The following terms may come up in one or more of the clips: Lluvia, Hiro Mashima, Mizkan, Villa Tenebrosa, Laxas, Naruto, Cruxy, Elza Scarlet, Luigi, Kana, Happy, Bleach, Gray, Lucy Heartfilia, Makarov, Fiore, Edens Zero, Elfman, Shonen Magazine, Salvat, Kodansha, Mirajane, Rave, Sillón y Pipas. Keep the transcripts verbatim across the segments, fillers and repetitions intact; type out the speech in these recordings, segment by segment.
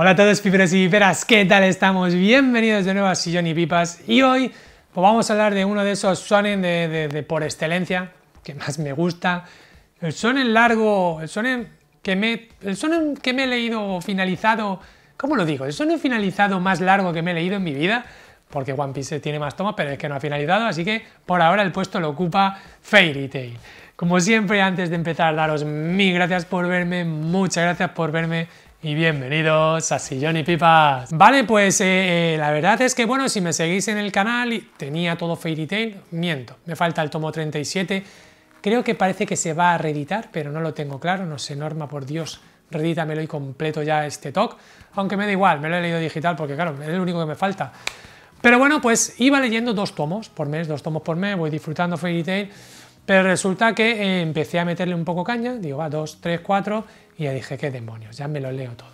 Hola a todos, piperos y piperas, ¿qué tal estamos? Bienvenidos de nuevo a Sillón y Pipas. Y hoy pues vamos a hablar de uno de esos shonen de, de, de por excelencia que más me gusta. El shonen largo, el shonen que me, el shonen que me he leído finalizado, ¿cómo lo digo? El shonen finalizado más largo que me he leído en mi vida, porque One Piece tiene más tomas, pero es que no ha finalizado, así que por ahora el puesto lo ocupa Fairy Tail. Como siempre, antes de empezar, daros mil gracias por verme, muchas gracias por verme y bienvenidos a Sillón y Pipas. Vale, pues eh, eh, la verdad es que, bueno, si me seguís en el canal, tenía todo Fairy Tail, miento, me falta el tomo treinta y siete, creo que parece que se va a reeditar, pero no lo tengo claro, no sé, Norma, por Dios, reedítamelo y completo ya este talk, aunque me da igual, me lo he leído digital porque, claro, es el único que me falta. Pero bueno, pues iba leyendo dos tomos por mes, dos tomos por mes, voy disfrutando Fairy Tail, pero resulta que eh, empecé a meterle un poco caña, digo, va, dos, tres, cuatro, y ya dije, qué demonios, ya me lo leo todo.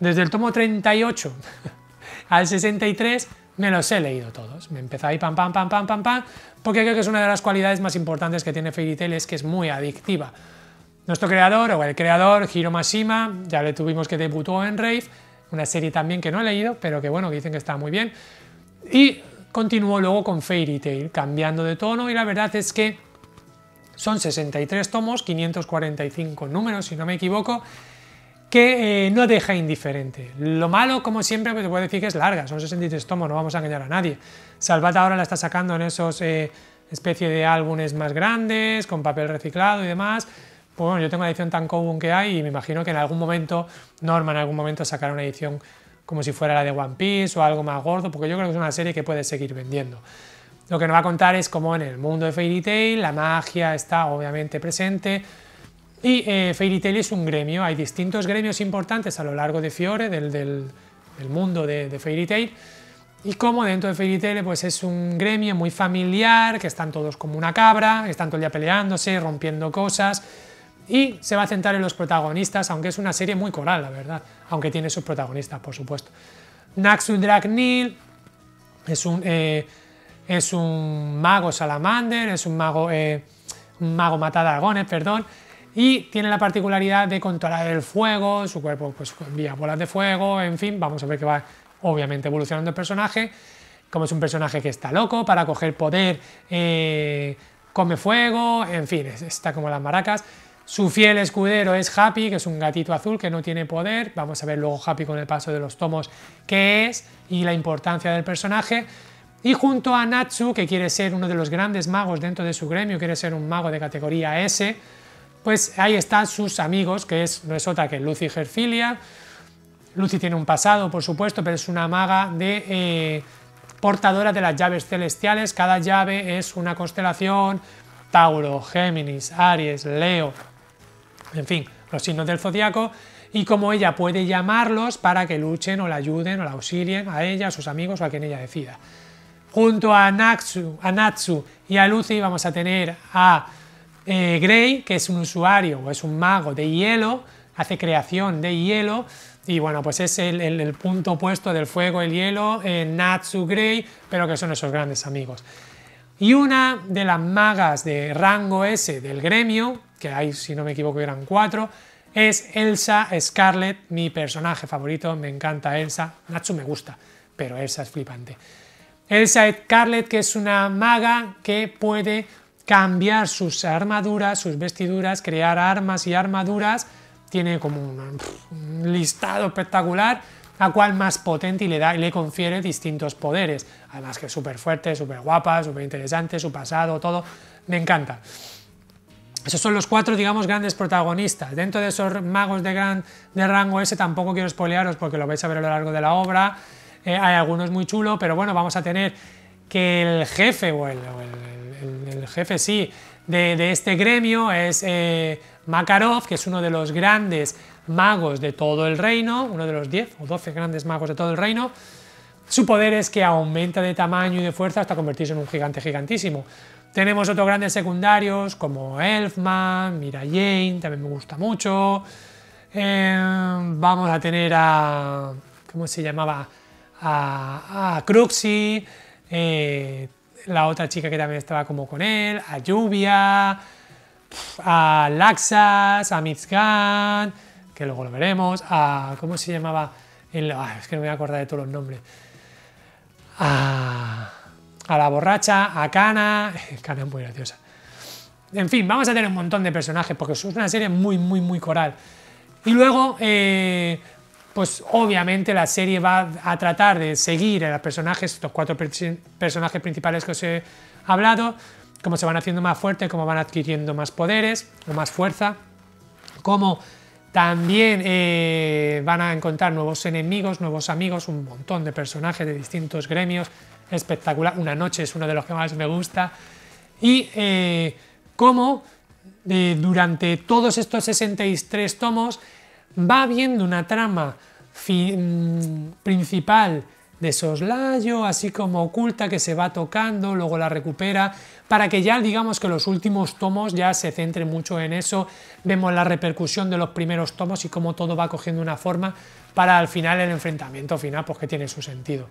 Desde el tomo treinta y ocho al sesenta y tres me los he leído todos. Me empezó ahí, pam, pam, pam, pam, pam, pam, porque creo que es una de las cualidades más importantes que tiene Fairy Tail, es que es muy adictiva. Nuestro creador, o el creador, Hiro Mashima, ya le tuvimos que debutó en Rave, una serie también que no he leído, pero que bueno, que dicen que está muy bien. Y continuó luego con Fairy Tail, cambiando de tono, y la verdad es que son sesenta y tres tomos, quinientos cuarenta y cinco números, si no me equivoco, que eh, no deja indiferente. Lo malo, como siempre, pues te puedo decir que es larga, son sesenta y tres tomos, no vamos a engañar a nadie. Salvat ahora la está sacando en esos eh, especie de álbumes más grandes, con papel reciclado y demás. Pues bueno, yo tengo la edición tan común que hay y me imagino que en algún momento, Norma en algún momento sacará una edición como si fuera la de One Piece o algo más gordo, porque yo creo que es una serie que puede seguir vendiendo. Lo que nos va a contar es cómo en el mundo de Fairy Tail la magia está obviamente presente y eh, Fairy Tail es un gremio, hay distintos gremios importantes a lo largo de Fiore, del, del, del mundo de, de Fairy Tail, y como dentro de Fairy Tail pues es un gremio muy familiar, que están todos como una cabra, que están todo el día peleándose, rompiendo cosas, y se va a centrar en los protagonistas, aunque es una serie muy coral, la verdad, aunque tiene sus protagonistas, por supuesto. Natsu Dragneel es un... Eh, Es un mago salamander, es un mago, eh, un mago matadragones, perdón, y tiene la particularidad de controlar el fuego, su cuerpo pues envía bolas de fuego, en fin, vamos a ver que va obviamente evolucionando el personaje, como es un personaje que está loco, para coger poder eh, come fuego, en fin, está como las maracas. Su fiel escudero es Happy, que es un gatito azul que no tiene poder, vamos a ver luego Happy con el paso de los tomos qué es y la importancia del personaje. Y junto a Natsu, que quiere ser uno de los grandes magos dentro de su gremio, quiere ser un mago de categoría S, pues ahí están sus amigos, que es, no es otra que Lucy Heartfilia. Lucy tiene un pasado, por supuesto, pero es una maga de eh, portadora de las llaves celestiales. Cada llave es una constelación, Tauro, Géminis, Aries, Leo, en fin, los signos del zodiaco. Y como ella puede llamarlos para que luchen o la ayuden o la auxilien a ella, a sus amigos o a quien ella decida. Junto a Natsu, a Natsu y a Lucy vamos a tener a eh, Gray, que es un usuario o es un mago de hielo, hace creación de hielo y bueno, pues es el, el, el punto opuesto del fuego, el hielo, eh, Natsu, Gray, pero que son esos grandes amigos. Y una de las magas de rango S del gremio, que hay, si no me equivoco, eran cuatro, es Elza Scarlet, mi personaje favorito, me encanta Elza, Natsu me gusta, pero Elza es flipante. Elza Scarlet, que es una maga que puede cambiar sus armaduras, sus vestiduras, crear armas y armaduras, tiene como un, un listado espectacular, la cual más potente y le, da, le confiere distintos poderes, además que es súper fuerte, súper guapa, súper interesante, su pasado, todo, me encanta. Esos son los cuatro, digamos, grandes protagonistas. Dentro de esos magos de, gran, de rango S tampoco quiero spoilearos porque lo vais a ver a lo largo de la obra. Eh, hay algunos muy chulos, pero bueno, vamos a tener que el jefe, o el, el, el, el jefe sí, de, de este gremio es eh, Makarov, que es uno de los grandes magos de todo el reino, uno de los diez o doce grandes magos de todo el reino. Su poder es que aumenta de tamaño y de fuerza hasta convertirse en un gigante gigantísimo. Tenemos otros grandes secundarios como Elfman, Mirajane, también me gusta mucho. Eh, vamos a tener a... ¿cómo se llamaba? A, a Cruxy, eh, la otra chica que también estaba como con él, a Lluvia, a Laxas, a Mizkan, que luego lo veremos, a... ¿cómo se llamaba? en la, es que no me voy a acordar de todos los nombres. A, a la borracha, a Kana. Kana es muy graciosa. En fin, vamos a tener un montón de personajes porque es una serie muy, muy, muy coral. Y luego, eh, pues obviamente la serie va a tratar de seguir a los personajes, estos cuatro per personajes principales que os he hablado, cómo se van haciendo más fuertes, cómo van adquiriendo más poderes o más fuerza, cómo también eh, van a encontrar nuevos enemigos, nuevos amigos, un montón de personajes de distintos gremios, espectacular. Una noche es uno de los que más me gusta. Y eh, cómo eh, durante todos estos sesenta y tres tomos va habiendo una trama principal de soslayo, así como oculta, que se va tocando, luego la recupera, para que ya digamos que los últimos tomos ya se centre mucho en eso. Vemos la repercusión de los primeros tomos y cómo todo va cogiendo una forma para al final el enfrentamiento final, pues que tiene su sentido.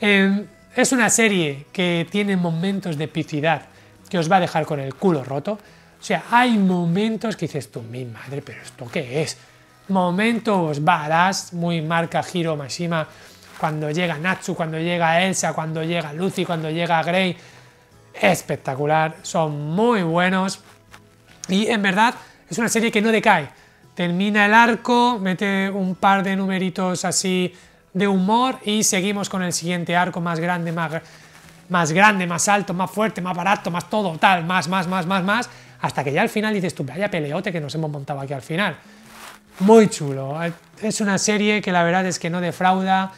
Eh, es una serie que tiene momentos de epicidad que os va a dejar con el culo roto. O sea, hay momentos que dices tú, mi madre, pero ¿esto qué es? Momentos badass, muy marca Hiro Mashima, cuando llega Natsu, cuando llega Elsa, cuando llega Lucy, cuando llega Gray. Espectacular, son muy buenos. Y en verdad es una serie que no decae. Termina el arco, mete un par de numeritos así de humor y seguimos con el siguiente arco más grande, más, más grande, más alto, más fuerte, más barato, más todo, tal, más, más, más, más, más, hasta que ya al final dices tú, vaya peleote que nos hemos montado aquí al final. Muy chulo. Es una serie que la verdad es que no defrauda.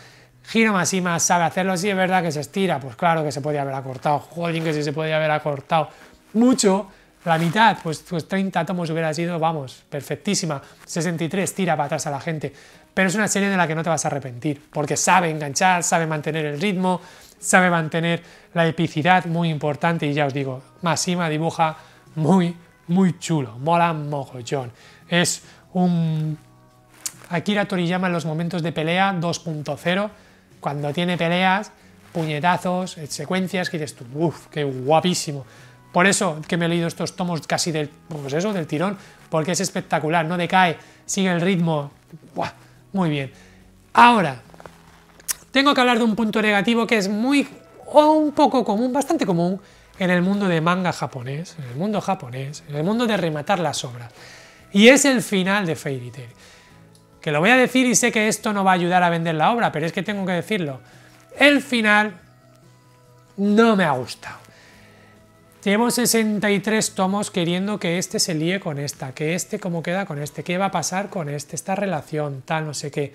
Hiro Mashima sabe hacerlo, sí, es verdad que se estira, pues claro que se podía haber acortado, jolín que sí se podía haber acortado mucho, la mitad, pues, pues treinta tomos hubiera sido, vamos, perfectísima, sesenta y tres tira para atrás a la gente, pero es una serie de la que no te vas a arrepentir, porque sabe enganchar, sabe mantener el ritmo, sabe mantener la epicidad, muy importante, y ya os digo, Mashima dibuja muy, muy chulo, mola mogollón, es un Akira Toriyama en los momentos de pelea dos punto cero, cuando tiene peleas, puñetazos, secuencias que dices tú, uff, qué guapísimo. Por eso que me he leído estos tomos casi del, pues eso, del tirón, porque es espectacular, no decae, sigue el ritmo. Buah, muy bien. Ahora, tengo que hablar de un punto negativo que es muy, o un poco común, bastante común, en el mundo de manga japonés, en el mundo japonés, en el mundo de rematar las obras. Y es el final de Fairy Tail. Que lo voy a decir y sé que esto no va a ayudar a vender la obra, pero es que tengo que decirlo. El final no me ha gustado. Llevo sesenta y tres tomos queriendo que este se líe con esta, que este cómo queda con este, qué va a pasar con este, esta relación, tal, no sé qué.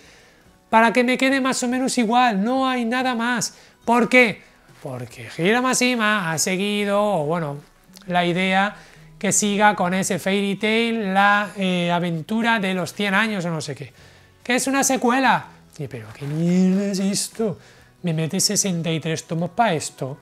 Para que me quede más o menos igual, no hay nada más. ¿Por qué? Porque Hiro Mashima ha seguido, o bueno, la idea que siga con ese Fairy Tail, la eh, aventura de los cien años o no sé qué, que es una secuela. Y pero ¿qué mierda es esto? ¿Me metes sesenta y tres tomos para esto?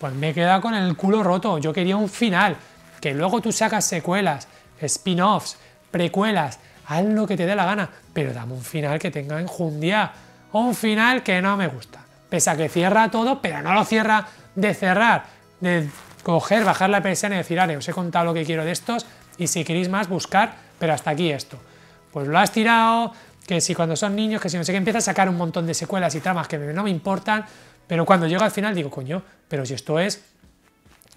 Pues me he quedado con el culo roto. Yo quería un final, que luego tú sacas secuelas, spin-offs, precuelas, haz lo que te dé la gana, pero dame un final que tenga enjundia, o un final que no me gusta, pese a que cierra todo, pero no lo cierra de cerrar, de coger, bajar la persiana y decir, vale, os he contado lo que quiero de estos y si queréis más, buscar, pero hasta aquí esto. Pues lo has tirado, que si cuando son niños, que si no sé qué, empieza a sacar un montón de secuelas y tramas que no me importan, pero cuando llego al final digo, coño, pero si esto es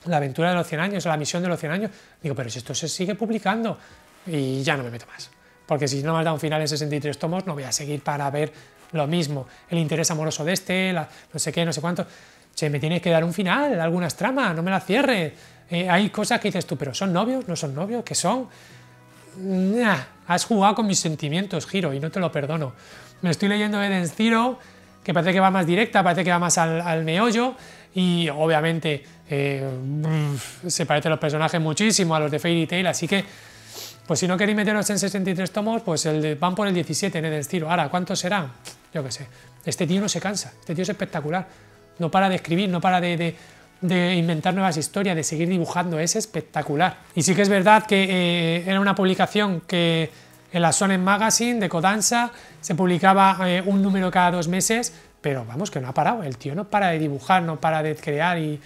la aventura de los cien años, o la misión de los cien años, digo, pero si esto se sigue publicando, y ya no me meto más. Porque si no me has dado un final en sesenta y tres tomos, no voy a seguir para ver lo mismo. El interés amoroso de este, la no sé qué, no sé cuánto. Che, me tienes que dar un final, algunas tramas, no me las cierres. Eh, hay cosas que dices tú, pero ¿son novios? ¿No son novios? ¿Qué son? Nah, has jugado con mis sentimientos, Hiro, y no te lo perdono. Me estoy leyendo Edens Zero, que parece que va más directa, parece que va más al, al meollo, y obviamente eh, se parecen los personajes muchísimo a los de Fairy Tail, así que, pues si no queréis meteros en sesenta y tres tomos, pues el de, van por el diecisiete en Edens Zero. Ahora, ¿cuántos serán? Yo qué sé. Este tío no se cansa, este tío es espectacular. No para de escribir, no para de, de, de inventar nuevas historias, de seguir dibujando, es espectacular. Y sí que es verdad que eh, era una publicación que en la Shonen Magazine de Kodansha se publicaba eh, un número cada dos meses, pero vamos, que no ha parado, el tío no para de dibujar, no para de crear y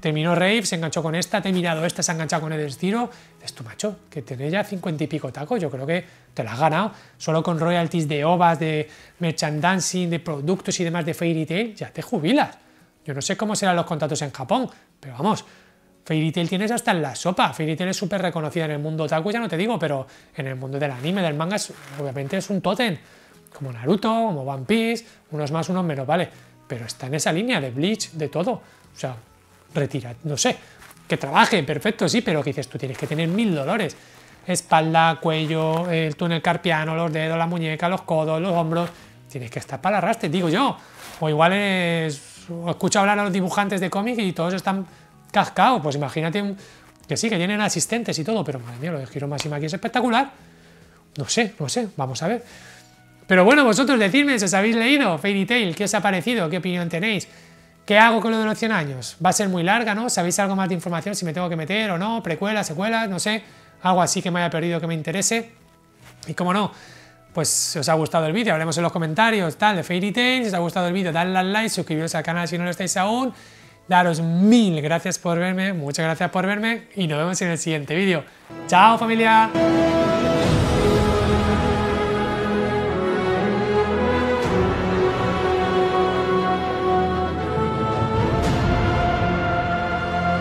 terminó Rave, se enganchó con esta, te he mirado esta, se ha enganchado con Edens Zero. Es tu macho, que tiene ya cincuenta y pico tacos, yo creo que te lo has ganado. Solo con royalties de ovas, de merchandising, de productos y demás de Fairy Tail, ya te jubilas. Yo no sé cómo serán los contratos en Japón, pero vamos, Fairy Tail tienes hasta en la sopa. Fairy Tail es súper reconocida en el mundo otaku, ya no te digo, pero en el mundo del anime, del manga, es, obviamente es un tótem. Como Naruto, como One Piece, unos más, unos menos, vale. Pero está en esa línea de Bleach, de todo. O sea, retira, no sé, que trabaje, perfecto, sí, pero que dices, tú tienes que tener mil dolores. Espalda, cuello, el túnel carpiano, los dedos, la muñeca, los codos, los hombros. Tienes que estar para el arrastre, digo yo. O igual es... escucho hablar a los dibujantes de cómics y todos están cascados. Pues imagínate un... que sí, que tienen asistentes y todo, pero madre mía, lo de Hiro Mashima aquí es espectacular. No sé, no sé, vamos a ver. Pero bueno, vosotros decidme si os habéis leído Fairy Tail, qué os ha parecido, qué opinión tenéis. ¿Qué hago con lo de los cien años? Va a ser muy larga, ¿no? ¿Sabéis algo más de información? Si me tengo que meter o no, precuelas, secuelas, no sé. Algo así que me haya perdido que me interese. Y como no, pues si os ha gustado el vídeo, hablemos en los comentarios, tal, de Fairy Tail. Si os ha gustado el vídeo, dadle al like, suscribiros al canal si no lo estáis aún. Daros mil gracias por verme, muchas gracias por verme y nos vemos en el siguiente vídeo. ¡Chao, familia!